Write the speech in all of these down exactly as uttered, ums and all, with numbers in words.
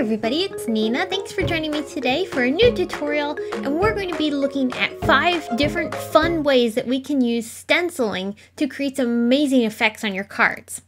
everybody, it's Nina. Thanks for joining me today for a new tutorial, and we're going to be looking at five different fun ways that we can use stenciling to create some amazing effects on your cards.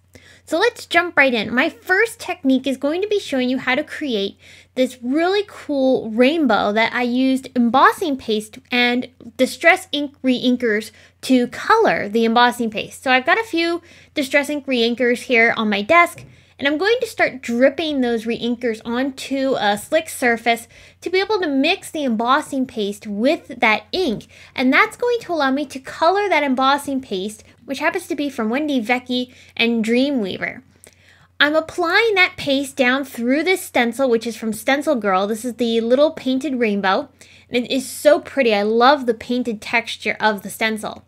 So let's jump right in. My first technique is going to be showing you how to create this really cool rainbow that I used embossing paste and Distress Ink reinkers to color the embossing paste. So I've got a few Distress Ink reinkers here on my desk, and I'm going to start dripping those reinkers onto a slick surface to be able to mix the embossing paste with that ink. And that's going to allow me to color that embossing paste, which happens to be from Wendy Vecchi and Dreamweaver. I'm applying that paste down through this stencil, which is from Stencil Girl. This is the Little Painted Rainbow, and it is so pretty. I love the painted texture of the stencil.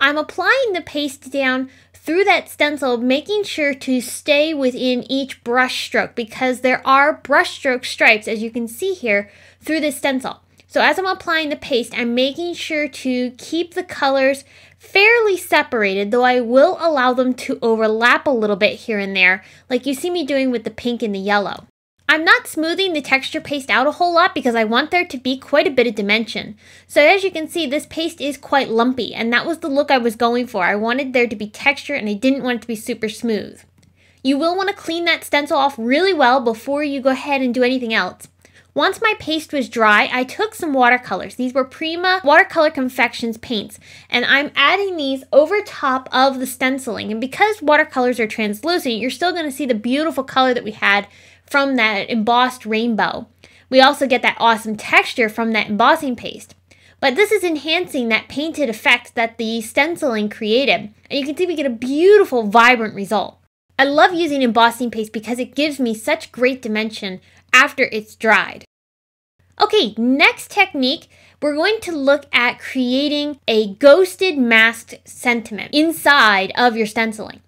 I'm applying the paste down through that stencil, making sure to stay within each brush stroke because there are brush stroke stripes, as you can see here, through this stencil. So as I'm applying the paste, I'm making sure to keep the colors fairly separated, though I will allow them to overlap a little bit here and there, like you see me doing with the pink and the yellow. I'm not smoothing the texture paste out a whole lot because I want there to be quite a bit of dimension. So as you can see, this paste is quite lumpy, and that was the look I was going for. I wanted there to be texture and I didn't want it to be super smooth. You will want to clean that stencil off really well before you go ahead and do anything else. Once my paste was dry, I took some watercolors. These were Prima Watercolor Confections paints, and I'm adding these over top of the stenciling. And because watercolors are translucent, you're still going to see the beautiful color that we had from that embossed rainbow. We also get that awesome texture from that embossing paste. But this is enhancing that painted effect that the stenciling created. And you can see we get a beautiful, vibrant result. I love using embossing paste because it gives me such great dimension after it's dried. Okay, next technique, we're going to look at creating a ghosted masked sentiment inside of your stenciling.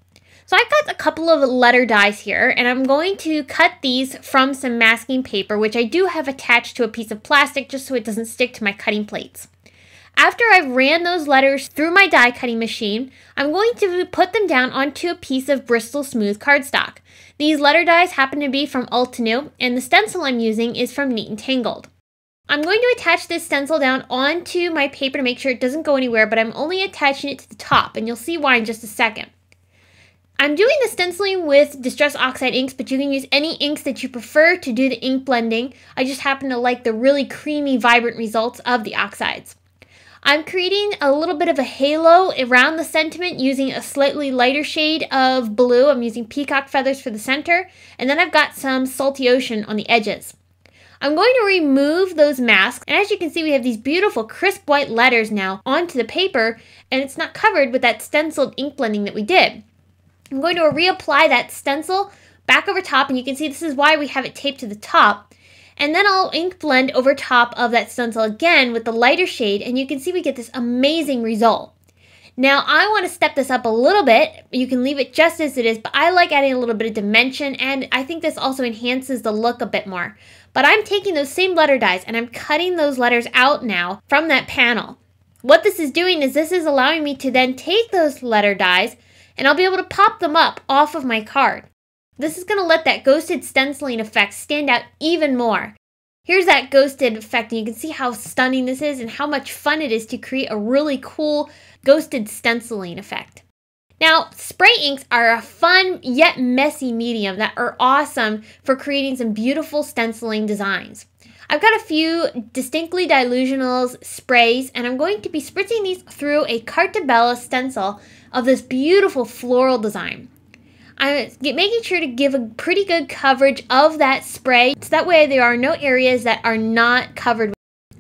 So I've got a couple of letter dies here, and I'm going to cut these from some masking paper, which I do have attached to a piece of plastic just so it doesn't stick to my cutting plates. After I've ran those letters through my die cutting machine, I'm going to put them down onto a piece of Bristol Smooth cardstock. These letter dies happen to be from Altenew, and the stencil I'm using is from Neat and Tangled. I'm going to attach this stencil down onto my paper to make sure it doesn't go anywhere, but I'm only attaching it to the top, and you'll see why in just a second. I'm doing the stenciling with Distress Oxide inks, but you can use any inks that you prefer to do the ink blending. I just happen to like the really creamy, vibrant results of the oxides. I'm creating a little bit of a halo around the sentiment using a slightly lighter shade of blue. I'm using peacock feathers for the center, and then I've got some salty ocean on the edges. I'm going to remove those masks, and as you can see, we have these beautiful crisp white letters now onto the paper, and it's not covered with that stenciled ink blending that we did. I'm going to reapply that stencil back over top, and you can see this is why we have it taped to the top. And then I'll ink blend over top of that stencil again with the lighter shade, and you can see we get this amazing result. Now I want to step this up a little bit. You can leave it just as it is, but I like adding a little bit of dimension, and I think this also enhances the look a bit more. But I'm taking those same letter dies and I'm cutting those letters out now from that panel. What this is doing is this is allowing me to then take those letter dies and I'll be able to pop them up off of my card. This is going to let that ghosted stenciling effect stand out even more. Here's that ghosted effect, and you can see how stunning this is and how much fun it is to create a really cool ghosted stenciling effect. Now, spray inks are a fun yet messy medium that are awesome for creating some beautiful stenciling designs. I've got a few Distinctly Dilutionals sprays, and I'm going to be spritzing these through a Cartabella stencil of this beautiful floral design. I'm making sure to give a pretty good coverage of that spray, so that way there are no areas that are not covered.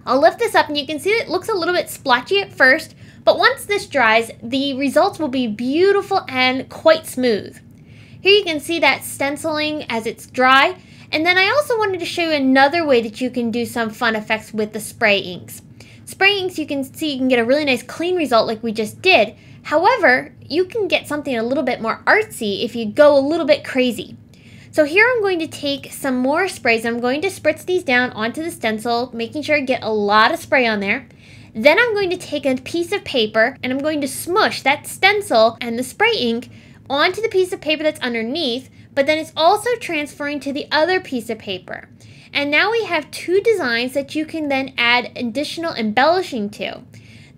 I'll lift this up, and you can see it looks a little bit splotchy at first, but once this dries, the results will be beautiful and quite smooth. Here you can see that stenciling as it's dry. And then I also wanted to show you another way that you can do some fun effects with the spray inks. Spray inks, you can see you can get a really nice clean result like we just did. However, you can get something a little bit more artsy if you go a little bit crazy. So here I'm going to take some more sprays. I'm going to spritz these down onto the stencil, making sure I get a lot of spray on there. Then I'm going to take a piece of paper and I'm going to smush that stencil and the spray ink onto the piece of paper that's underneath, but then it's also transferring to the other piece of paper. And now we have two designs that you can then add additional embellishing to.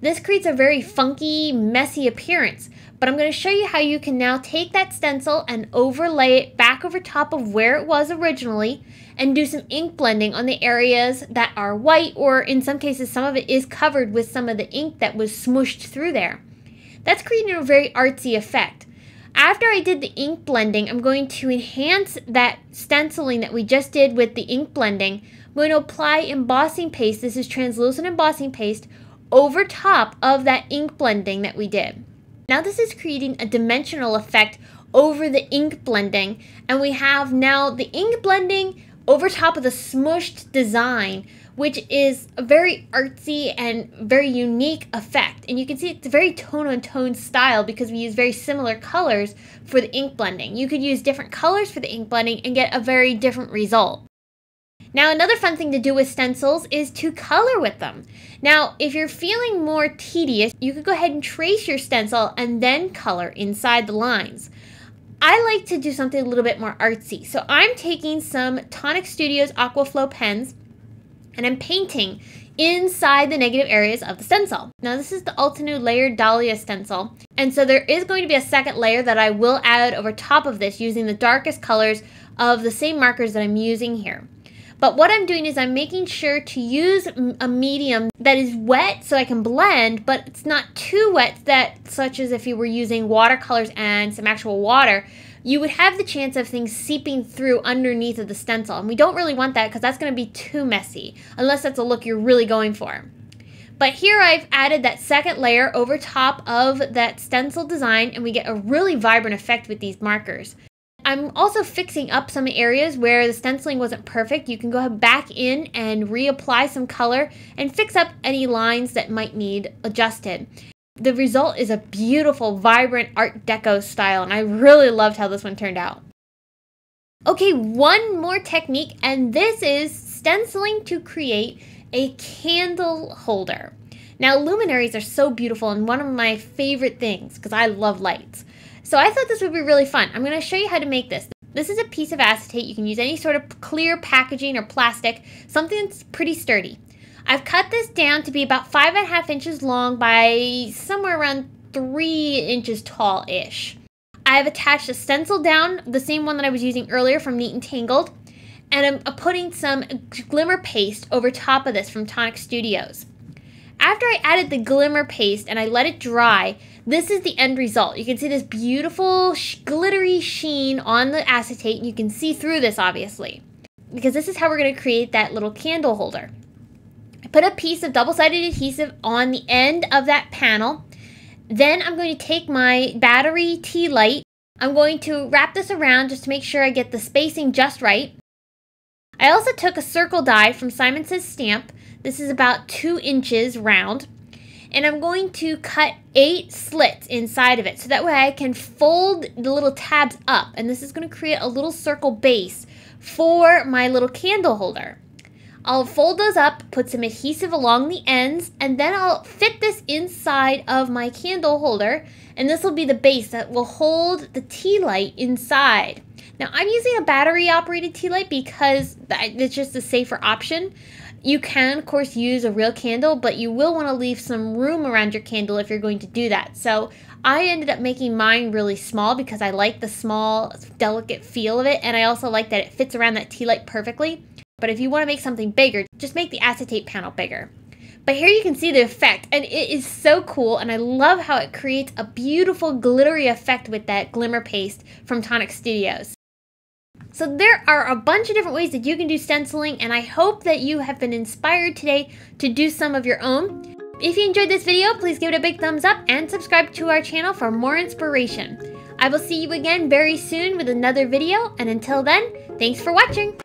This creates a very funky, messy appearance, but I'm going to show you how you can now take that stencil and overlay it back over top of where it was originally and do some ink blending on the areas that are white, or in some cases some of it is covered with some of the ink that was smooshed through there. That's creating a very artsy effect. After I did the ink blending, I'm going to enhance that stenciling that we just did with the ink blending. I'm going to apply embossing paste, this is translucent embossing paste, over top of that ink blending that we did. Now this is creating a dimensional effect over the ink blending, and we have now the ink blending over top of the smooshed design, which is a very artsy and very unique effect. And you can see it's a very tone-on-tone style because we use very similar colors for the ink blending. You could use different colors for the ink blending and get a very different result. Now, another fun thing to do with stencils is to color with them. Now, if you're feeling more tedious, you could go ahead and trace your stencil and then color inside the lines. I like to do something a little bit more artsy. So I'm taking some Tonic Studios Aqua Flow pens and I'm painting inside the negative areas of the stencil. Now this is the Altenew Layered Dahlia stencil. And so there is going to be a second layer that I will add over top of this using the darkest colors of the same markers that I'm using here. But what I'm doing is I'm making sure to use a medium that is wet so I can blend, but it's not too wet that, such as if you were using watercolors and some actual water, you would have the chance of things seeping through underneath of the stencil. And we don't really want that because that's going to be too messy, unless that's a look you're really going for. But here I've added that second layer over top of that stencil design, and we get a really vibrant effect with these markers. I'm also fixing up some areas where the stenciling wasn't perfect. You can go back in and reapply some color and fix up any lines that might need adjusted. The result is a beautiful, vibrant Art Deco style, and I really loved how this one turned out. Okay, one more technique, and this is stenciling to create a candle holder. Now, luminaries are so beautiful and one of my favorite things because I love lights. So I thought this would be really fun. I'm going to show you how to make this. This is a piece of acetate. You can use any sort of clear packaging or plastic, something that's pretty sturdy. I've cut this down to be about five and a half inches long by somewhere around three inches tall-ish. I've attached a stencil down, the same one that I was using earlier from Neat and Tangled, and I'm putting some glimmer paste over top of this from Tonic Studios. After I added the glimmer paste and I let it dry, this is the end result. You can see this beautiful sh- glittery sheen on the acetate, and you can see through this obviously, because this is how we're going to create that little candle holder. I put a piece of double-sided adhesive on the end of that panel. Then I'm going to take my battery tea light. I'm going to wrap this around just to make sure I get the spacing just right. I also took a circle die from Simon Says Stamp. This is about two inches round, and I'm going to cut eight slits inside of it so that way I can fold the little tabs up, and this is going to create a little circle base for my little candle holder. I'll fold those up, put some adhesive along the ends, and then I'll fit this inside of my candle holder, and this will be the base that will hold the tea light inside. Now I'm using a battery operated tea light because it's just a safer option. You can, of course, use a real candle, but you will want to leave some room around your candle if you're going to do that. So I ended up making mine really small because I like the small, delicate feel of it, and I also like that it fits around that tea light perfectly. But if you want to make something bigger, just make the acetate panel bigger. But here you can see the effect, and it is so cool, and I love how it creates a beautiful glittery effect with that glimmer paste from Tonic Studios. So there are a bunch of different ways that you can do stenciling, and I hope that you have been inspired today to do some of your own. If you enjoyed this video, please give it a big thumbs up and subscribe to our channel for more inspiration. I will see you again very soon with another video, and until then, thanks for watching!